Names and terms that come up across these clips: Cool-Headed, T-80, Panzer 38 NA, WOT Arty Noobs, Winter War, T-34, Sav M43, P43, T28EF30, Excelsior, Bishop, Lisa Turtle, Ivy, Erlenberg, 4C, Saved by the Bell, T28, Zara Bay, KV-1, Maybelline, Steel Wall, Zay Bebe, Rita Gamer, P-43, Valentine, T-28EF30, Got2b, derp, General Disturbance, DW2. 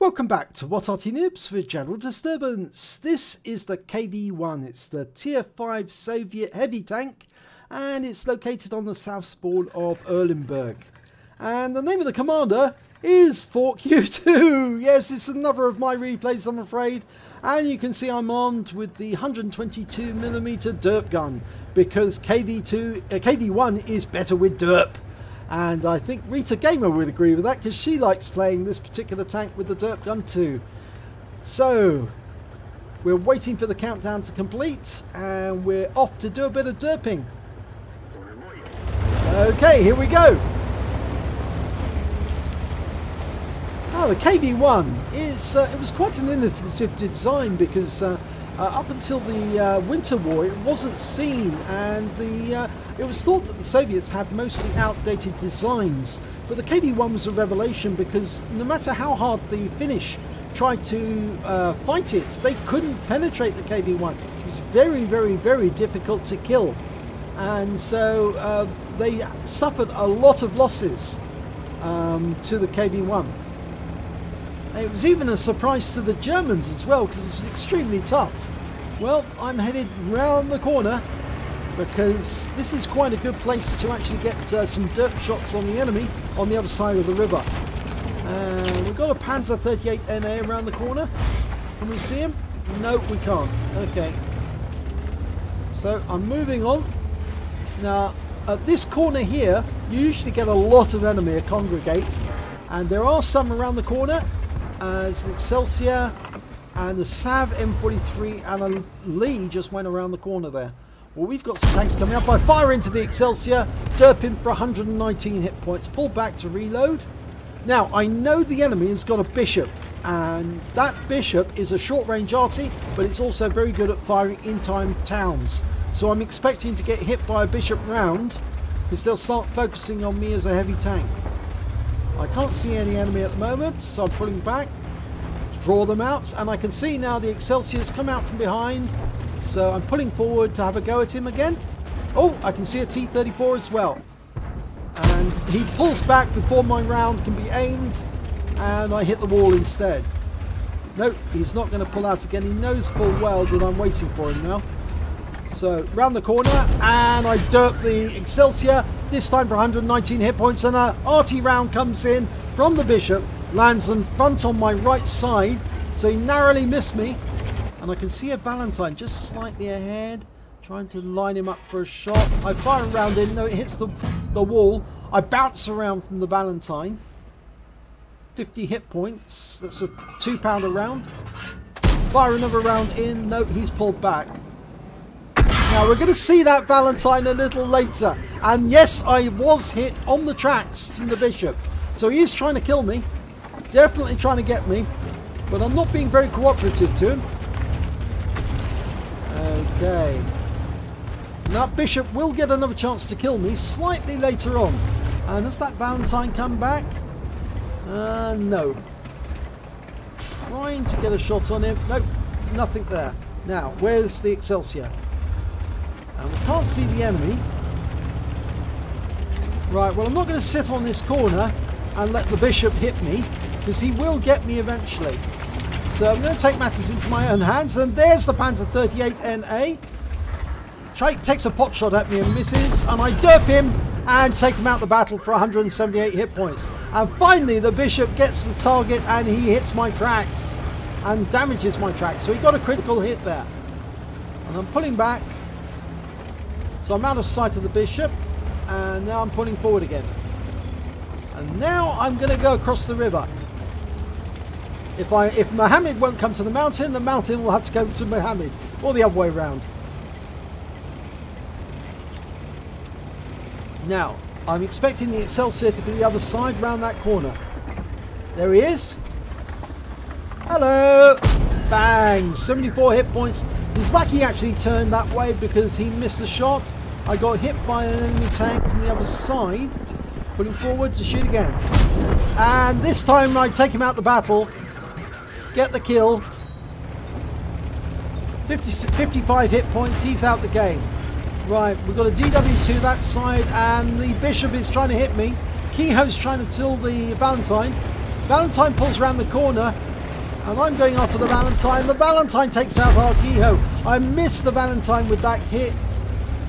Welcome back to WOT Arty Noobs with General Disturbance. This is the KV-1. It's the Tier 5 Soviet heavy tank, and it's located on the south spawn of Erlenberg. And the name of the commander is Fork_Hugh_Too. Yes, it's another of my replays, I'm afraid. And you can see I'm armed with the 122mm derp gun because KV-1 is better with derp. And I think Rita Gamer would agree with that because she likes playing this particular tank with the derp gun too. So we're waiting for the countdown to complete and we're off to do a bit of derping. Okay, here we go. Now the KV-1 is it was quite an innovative design because up until the Winter War, it wasn't seen, and it was thought that the Soviets had mostly outdated designs. But the KV-1 was a revelation because no matter how hard the Finnish tried to fight it, they couldn't penetrate the KV-1. It was very, very, very difficult to kill, and so they suffered a lot of losses to the KV-1. It was even a surprise to the Germans as well because it was extremely tough. Well, I'm headed round the corner because this is quite a good place to actually get some derp shots on the enemy on the other side of the river. We've got a Panzer 38 NA around the corner. Can we see him? No, we can't. Okay. So I'm moving on. Now, at this corner here, you usually get a lot of enemy to congregate, and there are some around the corner. It's an Excelsior and the Sav M43 and a Lee just went around the corner there. Well, we've got some tanks coming up. I fire into the Excelsior, derp him for 119 hit points, pull back to reload. Now, I know the enemy has got a Bishop, and that Bishop is a short-range arty, but it's also very good at firing in-time towns. So I'm expecting to get hit by a Bishop round, because they'll start focusing on me as a heavy tank. I can't see any enemy at the moment, so I'm pulling back to draw them out, and I can see now the Excelsior's come out from behind, so I'm pulling forward to have a go at him again. Oh, I can see a T-34 as well, and he pulls back before my round can be aimed, and I hit the wall instead. No, he's not going to pull out again. He knows full well that I'm waiting for him now. So, round the corner, and I derp the Excelsior, this time for 119 hit points, and an arty round comes in from the Bishop, lands in front on my right side, so he narrowly missed me, and I can see a Valentine just slightly ahead, trying to line him up for a shot. I fire around in, though it hits the wall, I bounce around from the Valentine, 50 hit points, that's a £2 round, fire another round in, no, he's pulled back. Now we're going to see that Valentine a little later, and yes, I was hit on the tracks from the Bishop, so he is trying to kill me, definitely trying to get me, but I'm not being very cooperative to him. Okay, now Bishop will get another chance to kill me slightly later on, and has that Valentine come back? No, trying to get a shot on him, nope, nothing there. Now where's the Excelsior? And we can't see the enemy. Right, well, I'm not going to sit on this corner and let the Bishop hit me, because he will get me eventually. So I'm going to take matters into my own hands. And there's the Panzer 38 NA. Takes a pot shot at me and misses. And I derp him and take him out of the battle for 178 hit points. And finally, the Bishop gets the target and he hits my tracks and damages my tracks. So he got a critical hit there. And I'm pulling back. So I'm out of sight of the Bishop, and now I'm pulling forward again. And now I'm going to go across the river. If Mohammed won't come to the mountain will have to go to Mohammed, or the other way around. Now, I'm expecting the Excelsior to be the other side, round that corner. There he is. Hello! Bang! 74 hit points. He's lucky he actually turned that way because he missed the shot. I got hit by an enemy tank from the other side. Pulling forward to shoot again. And this time I take him out the battle. Get the kill. 55 hit points. He's out the game. Right, we've got a DW2 that side. And the Bishop is trying to hit me. Kehoe's trying to kill the Valentine. Valentine pulls around the corner. and I'm going after the Valentine. The Valentine takes out Arquijo. I missed the Valentine with that hit,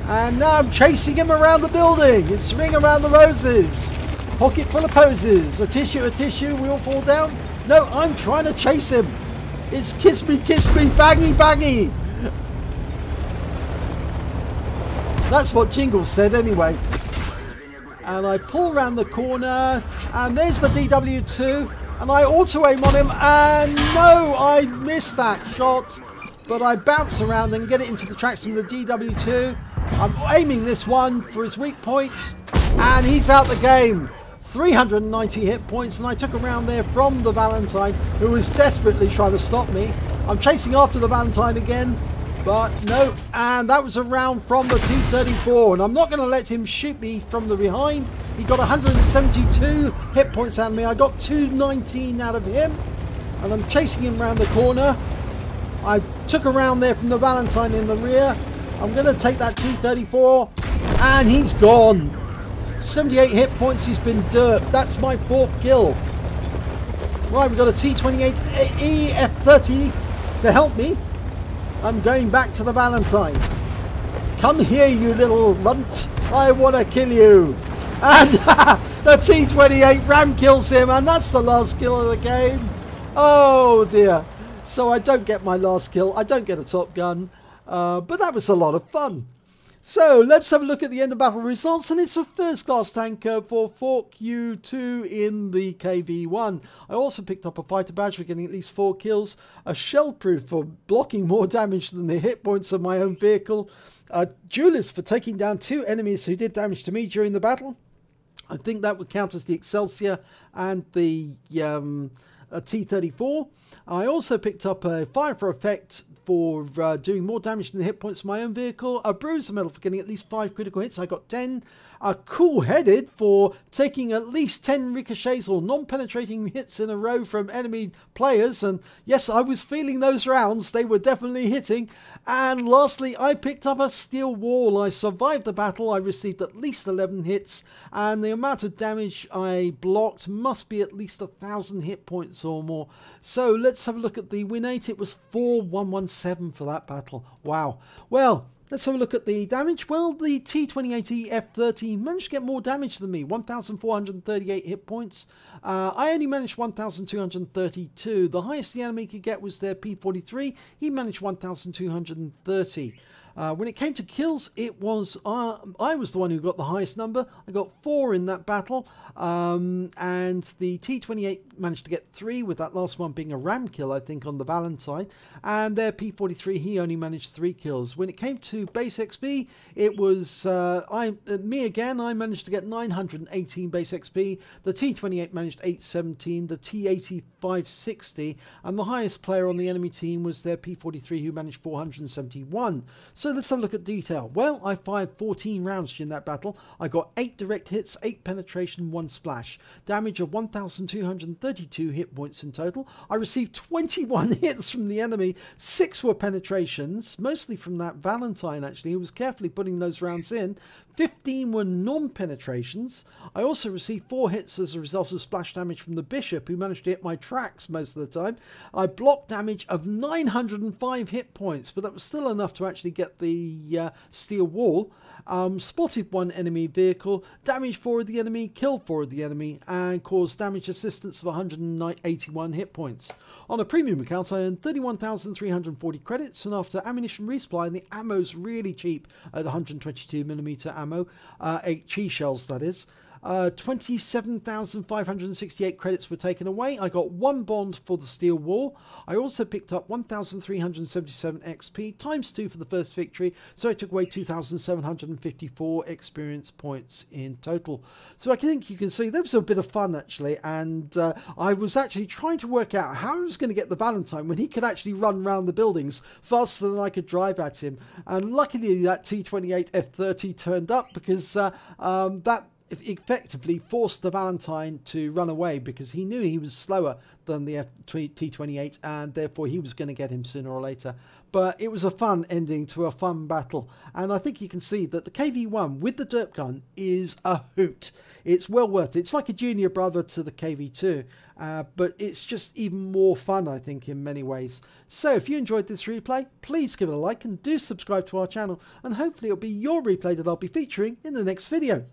and now I'm chasing him around the building. It's Ring Around the Roses. Pocket full of poses. A tissue, we all fall down. No, I'm trying to chase him. It's kiss me, baggy, baggy. That's what Jingles said anyway. And I pull round the corner, and there's the DW2, and I auto-aim on him, and no, I missed that shot, but I bounce around and get it into the tracks from the DW2. I'm aiming this one for his weak points, and he's out the game. 390 hit points, and I took a round there from the Valentine, who was desperately trying to stop me. I'm chasing after the Valentine again, but no, and that was a round from the T-34, and I'm not going to let him shoot me from the behind. He got 172 hit points out of me. I got 219 out of him, and I'm chasing him round the corner. I took a round there from the Valentine in the rear. I'm going to take that T-34, and he's gone. 78 hit points, he's been derped. That's my fourth kill. Right, we've got a T28EF30 to help me. I'm going back to the Valentine. Come here, you little runt. I want to kill you. And the T28 ram kills him, and that's the last kill of the game. Oh dear. So I don't get my last kill. I don't get a Top Gun, but that was a lot of fun. So let's have a look at the end of battle results, and it's a first class tanker for Fork_Hugh_Too in the KV-1. I also picked up a fighter badge for getting at least 4 kills, a shellproof for blocking more damage than the hit points of my own vehicle, a duelist for taking down 2 enemies who did damage to me during the battle. I think that would count as the Excelsior and the T-34. I also picked up a fire for effect for doing more damage than the hit points of my own vehicle, a bruiser medal for getting at least 5 critical hits, I got 10, a cool headed for taking at least 10 ricochets or non-penetrating hits in a row from enemy players, and yes, I was feeling those rounds, they were definitely hitting. And lastly, I picked up a steel wall. I survived the battle, I received at least 11 hits, and the amount of damage I blocked must be at least 1,000 hit points or more. So let's have a look at the win rate. It was 4117 for that battle. Wow. Well, let's have a look at the damage. Well, the T-28EF30 managed to get more damage than me, 1,438 hit points. I only managed 1,232. The highest the enemy could get was their P43. He managed 1,230. When it came to kills, it was I was the one who got the highest number. I got 4 in that battle, and the T-28 managed to get 3, with that last one being a ram kill, I think, on the Valentine. And their P-43, he only managed 3 kills. When it came to base XP, it was me again. I managed to get 918 base XP. The T-28 managed 817, the T-80 560, and the highest player on the enemy team was their P-43, who managed 471. So let's have a look at detail. Well, I fired 14 rounds in that battle. I got 8 direct hits, 8 penetration, 1 splash. Damage of 1,232 hit points in total. I received 21 hits from the enemy. 6 were penetrations, mostly from that Valentine actually. He was carefully putting those rounds in. 15 were non-penetrations. I also received 4 hits as a result of splash damage from the Bishop, who managed to hit my tracks most of the time. I blocked damage of 905 hit points, but that was still enough to actually get the steel wall. Spotted 1 enemy vehicle, damaged 4 of the enemy, killed 4 of the enemy, and caused damage assistance of 181 hit points. On a premium account, I earned 31,340 credits, and after ammunition resupply, and the ammo's really cheap at 122mm ammo, 8 chi shells that is, 27,568 credits were taken away. I got 1 bond for the steel wall. I also picked up 1,377 XP times 2 for the first victory, so I took away 2,754 experience points in total. So I think you can see that was a bit of fun actually, and I was actually trying to work out how I was going to get the Valentine when he could actually run around the buildings faster than I could drive at him, and luckily that T-28 F30 turned up, because that effectively forced the Valentine to run away because he knew he was slower than the T28 and therefore he was going to get him sooner or later. But it was a fun ending to a fun battle, and I think you can see that the KV-1 with the derp gun is a hoot. It's well worth it. It's like a junior brother to the KV-2, but it's just even more fun, I think, in many ways. So if you enjoyed this replay, please give it a like and do subscribe to our channel, and hopefully it'll be your replay that I'll be featuring in the next video.